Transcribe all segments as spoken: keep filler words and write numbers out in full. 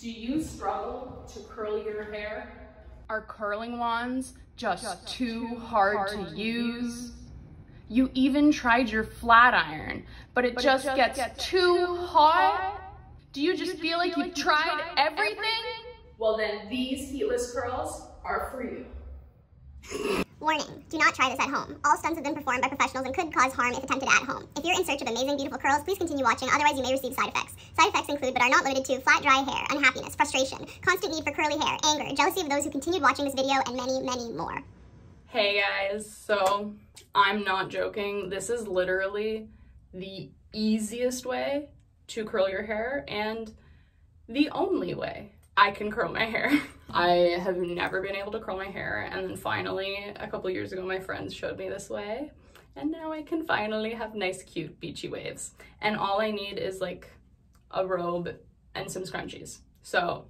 Do you struggle to curl your hair? Are curling wands just, just too, too hard, hard to, to use? use? You even tried your flat iron, but it, but just, it just gets, gets too, too hot? hot? Do you, Do just, you just feel, feel like, like you've tried, tried everything? everything? Well then, these heatless curls are for you. Warning, do not try this at home. All stunts have been performed by professionals and could cause harm if attempted at home. If you're in search of amazing, beautiful curls, please continue watching, otherwise you may receive side effects. Side effects include, but are not limited to, flat, dry hair, unhappiness, frustration, constant need for curly hair, anger, jealousy of those who continued watching this video, and many, many more. Hey guys, so I'm not joking. This is literally the easiest way to curl your hair and the only way I can curl my hair. I have never been able to curl my hair, and then finally a couple years ago my friends showed me this way, and now I can finally have nice cute beachy waves, and all I need is like a robe and some scrunchies. So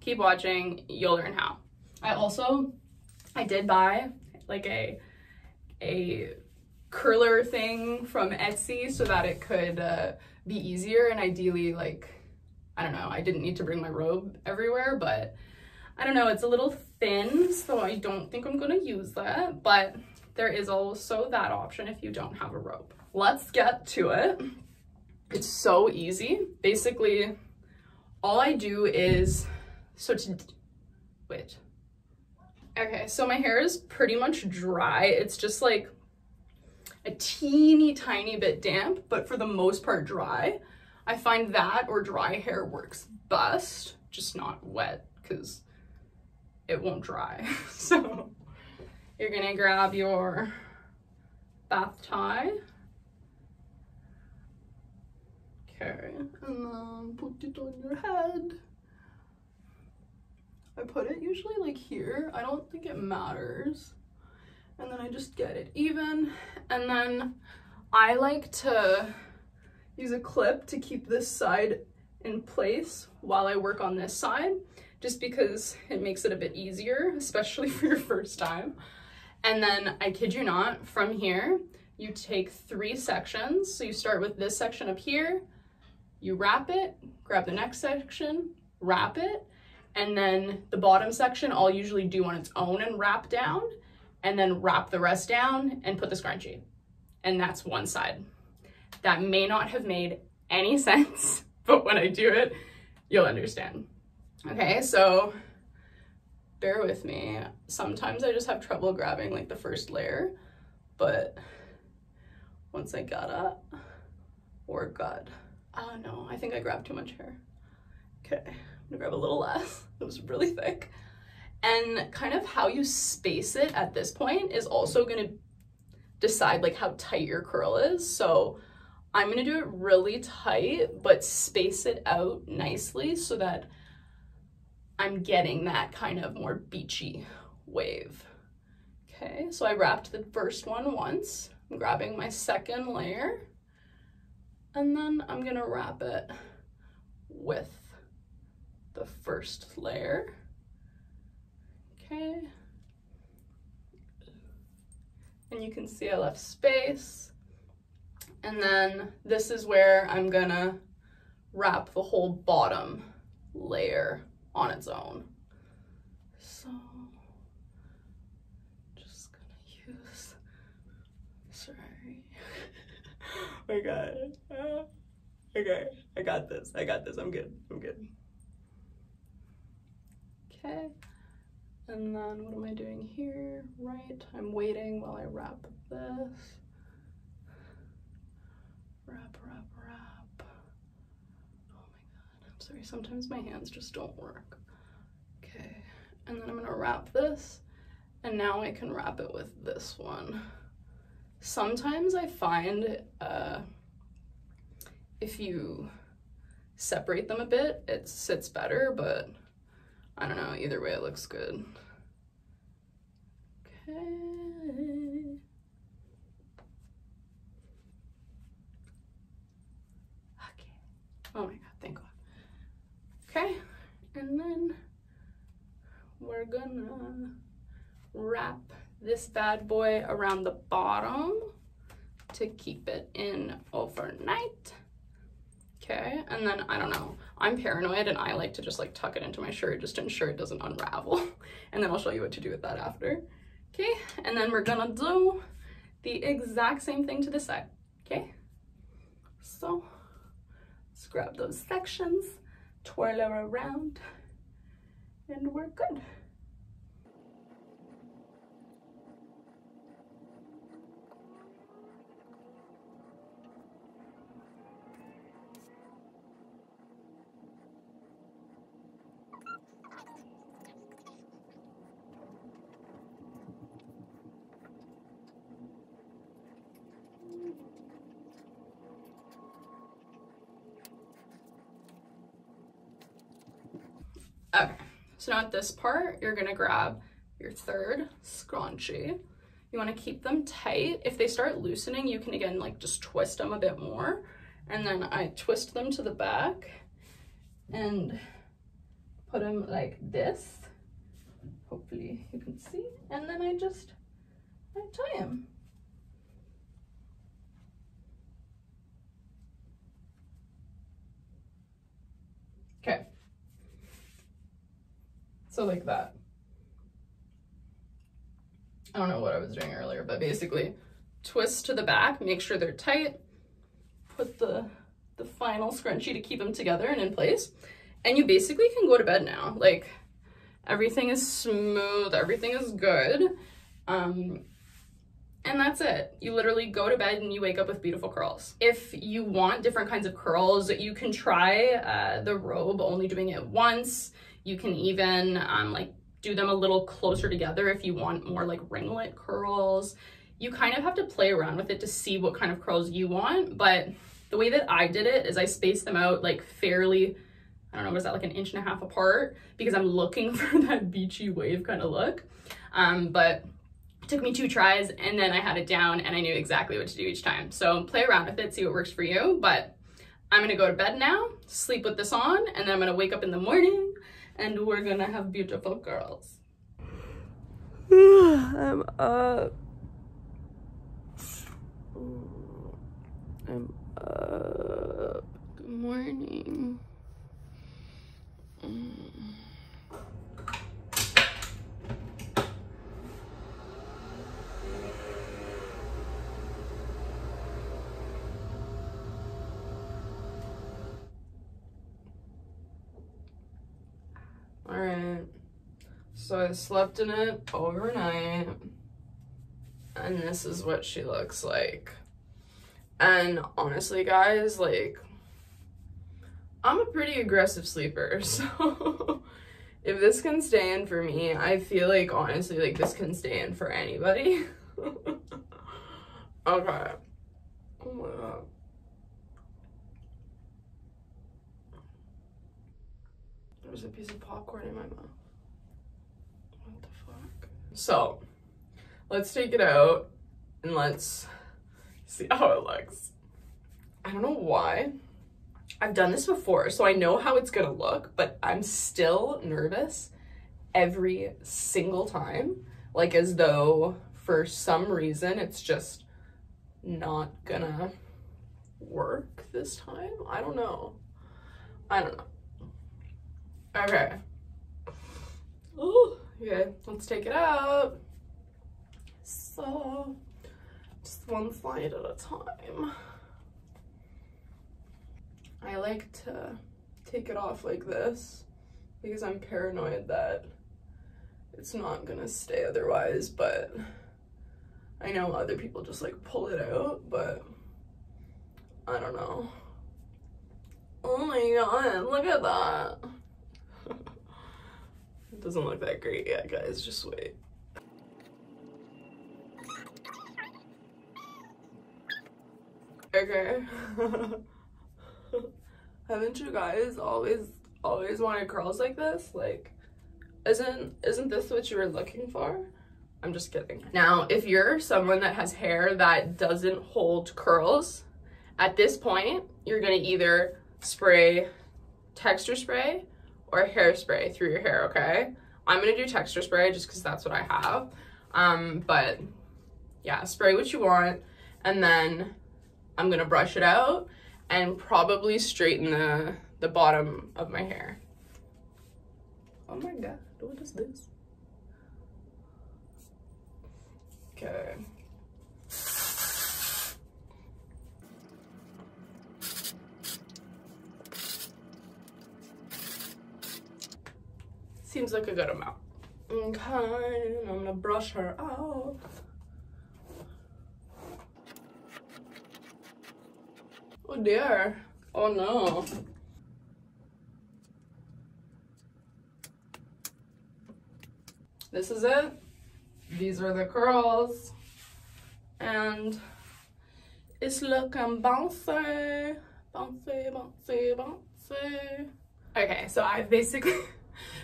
keep watching, you'll learn how. I also I did buy like a a curler thing from Etsy so that it could uh, be easier, and ideally, like, I don't know, I didn't need to bring my robe everywhere, but I don't know, it's a little thin, so I don't think I'm gonna use that, but there is also that option if you don't have a robe. Let's get to it. It's so easy. Basically, all I do is, so to, wait. Okay, so my hair is pretty much dry. It's just like a teeny tiny bit damp, but for the most part dry. I find that or dry hair works best, just not wet, because it won't dry. So you're gonna grab your bath tie. Okay, and then put it on your head. I put it usually like here. I don't think it matters. And then I just get it even. And then I like to use a clip to keep this side in place while I work on this side, just because it makes it a bit easier, especially for your first time. And then, I kid you not, from here, you take three sections. So you start with this section up here, you wrap it, grab the next section, wrap it, and then the bottom section I'll usually do on its own and wrap down, and then wrap the rest down and put the scrunchie. And that's one side. That may not have made any sense, but when I do it, you'll understand. Okay, so bear with me. Sometimes I just have trouble grabbing like the first layer, but once I got up, or God, oh no, I think I grabbed too much hair. Okay, I'm gonna grab a little less. It was really thick. And kind of how you space it at this point is also gonna decide like how tight your curl is. So I'm gonna do it really tight, but space it out nicely so that I'm getting that kind of more beachy wave. Okay, so I wrapped the first one once. I'm grabbing my second layer, and then I'm gonna wrap it with the first layer. Okay. And you can see I left space. And then this is where I'm gonna wrap the whole bottom layer on its own. So just gonna use, sorry. Oh my God. Uh, okay, I got this, I got this, I'm good, I'm good. Okay, and then what am I doing here? Right, I'm waiting while I wrap this. Wrap, wrap, wrap. Oh my God, I'm sorry. Sometimes my hands just don't work. Okay, and then I'm gonna wrap this, and now I can wrap it with this one. Sometimes I find uh, if you separate them a bit, it sits better, but I don't know, either way it looks good. Okay. Oh my God, thank God. Okay, and then we're gonna wrap this bad boy around the bottom to keep it in overnight. Okay, and then I don't know. I'm paranoid and I like to just like tuck it into my shirt just to ensure it doesn't unravel. And then I'll show you what to do with that after. Okay, and then we're gonna do the exact same thing to this side, okay? So let's grab those sections, twirl her around, and we're good. Okay, so now at this part, you're gonna grab your third scrunchie. You wanna keep them tight. If they start loosening, you can again, like just twist them a bit more. And then I twist them to the back and put them like this. Hopefully you can see. And then I just, I tie them. Okay. So like that. I don't know what I was doing earlier, but basically twist to the back, make sure they're tight, put the, the final scrunchie to keep them together and in place. And you basically can go to bed now. Like everything is smooth, everything is good. Um, and that's it. You literally go to bed and you wake up with beautiful curls. If you want different kinds of curls, you can try uh, the robe only doing it once. You can even um, like do them a little closer together if you want more like ringlet curls. You kind of have to play around with it to see what kind of curls you want, but the way that I did it is I spaced them out like fairly, I don't know, was that like an inch and a half apart because I'm looking for that beachy wave kind of look. Um, but it took me two tries and then I had it down and I knew exactly what to do each time. So play around with it, see what works for you, but I'm gonna go to bed now, sleep with this on, and then I'm gonna wake up in the morning and we're gonna have beautiful girls. I'm up. I'm up. Good morning. Alright, so I slept in it overnight, and this is what she looks like. And honestly, guys, like, I'm a pretty aggressive sleeper, so if this can stay in for me, I feel like, honestly, like, this can stay in for anybody. Okay. Oh my god. There's a piece of popcorn in my mouth. What the fuck? So, let's take it out and let's see how it looks. I don't know why. I've done this before, so I know how it's gonna look, but I'm still nervous every single time. Like as though for some reason it's just not gonna work this time. I don't know. I don't know. Okay. Oh, okay. Let's take it out. So, just one slide at a time. I like to take it off like this because I'm paranoid that it's not gonna stay otherwise, but I know other people just like pull it out, but I don't know. Oh my god, look at that. It doesn't look that great yet, guys, just wait. Okay. Haven't you guys always always wanted curls like this? Like, isn't isn't this what you were looking for? I'm just kidding. Now, if you're someone that has hair that doesn't hold curls, at this point, you're gonna either spray texture spray or hairspray through your hair, okay? I'm gonna do texture spray just because that's what I have. Um, but yeah, spray what you want, and then I'm gonna brush it out and probably straighten the, the bottom of my hair. Oh my god, what is this? Okay. Seems like a good amount. Okay, I'm gonna brush her out. Oh dear. Oh no. This is it. These are the curls. And it's looking bouncy. Bouncy, bouncy, bouncy. Okay, so I've basically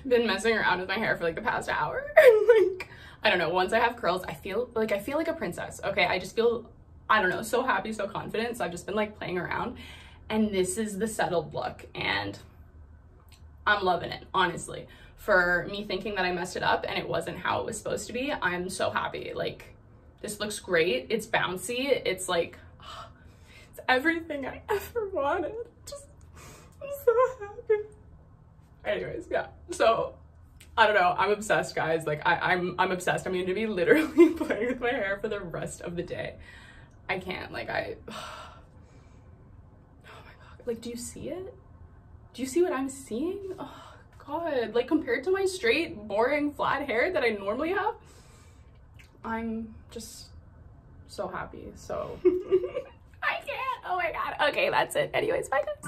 been messing around with my hair for like the past hour. And like, I don't know, once I have curls, I feel like I feel like a princess. Okay, I just feel, I don't know, so happy, so confident. So I've just been like playing around. And this is the settled look. And I'm loving it, honestly. For me thinking that I messed it up and it wasn't how it was supposed to be, I'm so happy. Like, this looks great. It's bouncy. It's like, oh, it's everything I ever wanted. Just, I'm so happy. Anyways, yeah, so I don't know, I'm obsessed, guys. Like I, I'm I'm obsessed. I'm going to be literally playing with my hair for the rest of the day. I can't, like I, oh my god, like do you see it? Do you see what I'm seeing? Oh god, like compared to my straight, boring, flat hair that I normally have, I'm just so happy, so. I can't, oh my god, okay, that's it. Anyways, bye guys.